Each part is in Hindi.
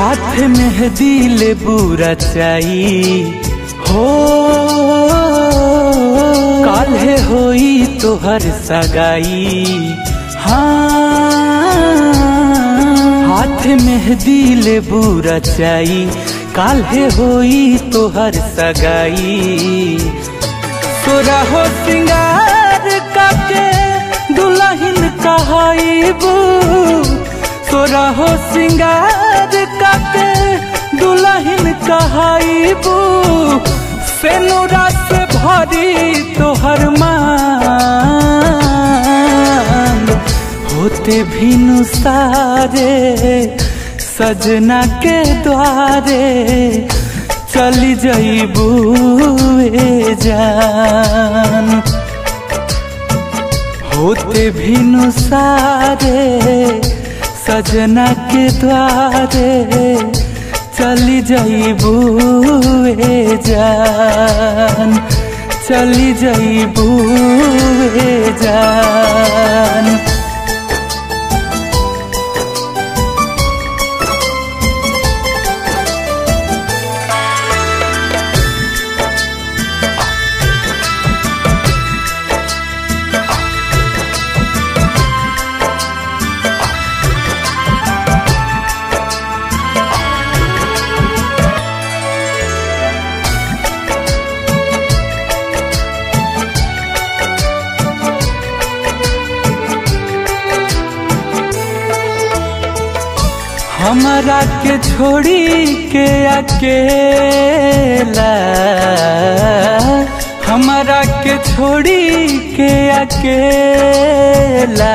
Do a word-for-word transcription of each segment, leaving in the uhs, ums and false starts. हाथ मेहदी लेबू रचाई हो, काल होई तोहर सगाई। हाँ, हाथ मेहदी लेबू रचाई, काल होई तोहर सगाई। तोरा हो सिंगार काके दुल्हन कहाईबू, तोरा हो सिंगार काके दुल्हन कहाईबू। से नोरा से भरी तोहर मान, होते भीनु सारे सजना के द्वारे। चली जाइबू ए जान, होते भीनु सारे सजना के द्वारे। चली जाइबू ए जान, चली जाइबू ए जान। हमरा के छोड़ी के अकेला, हमरा के छोड़ी के अकेला।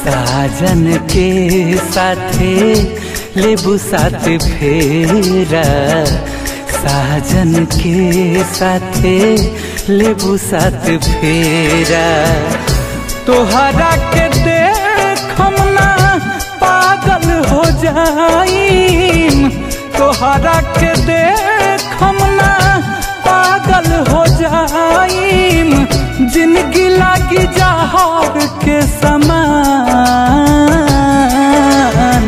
साजन के साथे लेबू साथ फेरा, साजन के साथे लेबू साथ फेरा। तोहरा के देख हमना पागल हो जाईम, तोहरा के देख हम ना पागल हो जाईम। जिंदगी लागी जहार के समान,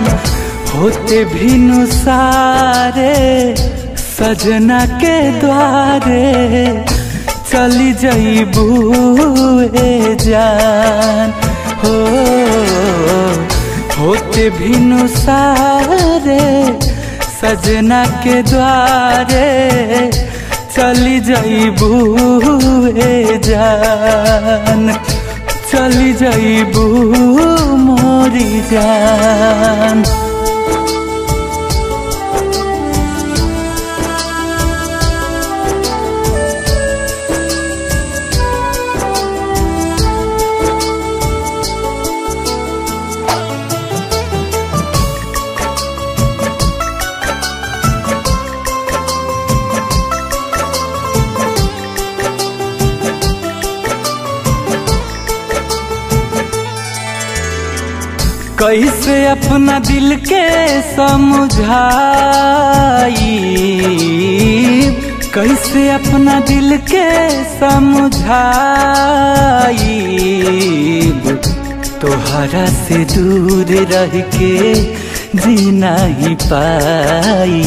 होते भीनु सारे सजना के द्वारे। चली जाइबू ए जान, हो होते भीनु सारे सजना के द्वारे। चली जाइबू ए जान, चली जाइबू मोरी जान। कैसे अपना दिल के समझाई, कैसे अपना दिल के समझाई। तोहरा से दूर रह के जीना ही पाई,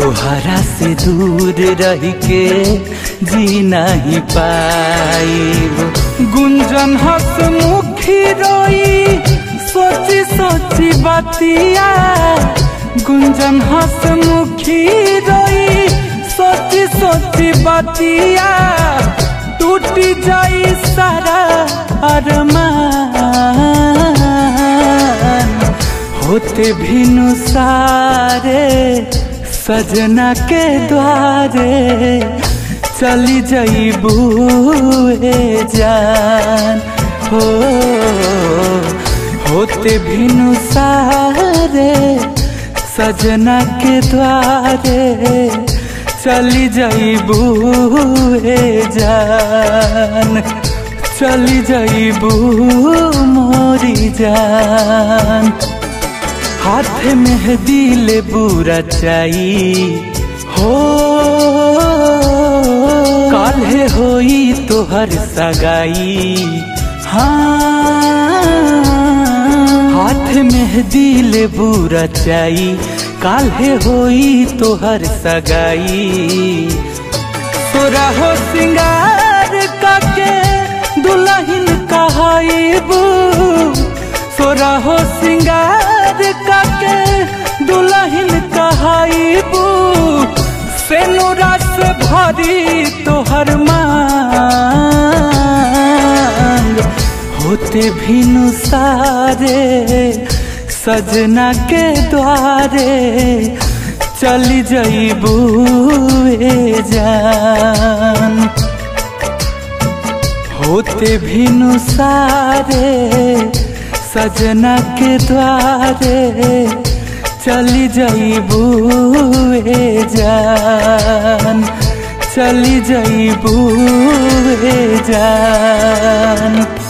तोहरा से दूर रह के जीना ही पाई। गुंजन हंसमुखी रोई सोची सोची बातिया, गुंजन हंसमुखी रोई सोची सोची बातिया। टूटी जाई सारा अरमान, होते भीनु सारे सजना के द्वारे। चली जाइबू ए जान, हो होते भीनु सारे सजना के द्वारे। चली जाइबू ए जान, चली जाइबू मोरी जान। हाथ मेहदी लेबू रचाई हो, काल होई तोहर सगाई। हाँ, हाथ मेहदी ले बूरा चाई, काल्हे होई तोहर सगाई। तोरा हो सिंगार काके दुल्हन कहाइबू, तोरा हो सिंगार काके दुल्हन कहाइबू। सेनुरा से भरी तोहर मांग होते भिनु सारे, सजना के द्वारे चली जाइबू ए जान। होते भिनु सारे, सजना के द्वारे चली जाइबू ए जान, चली जाइबू ए जान।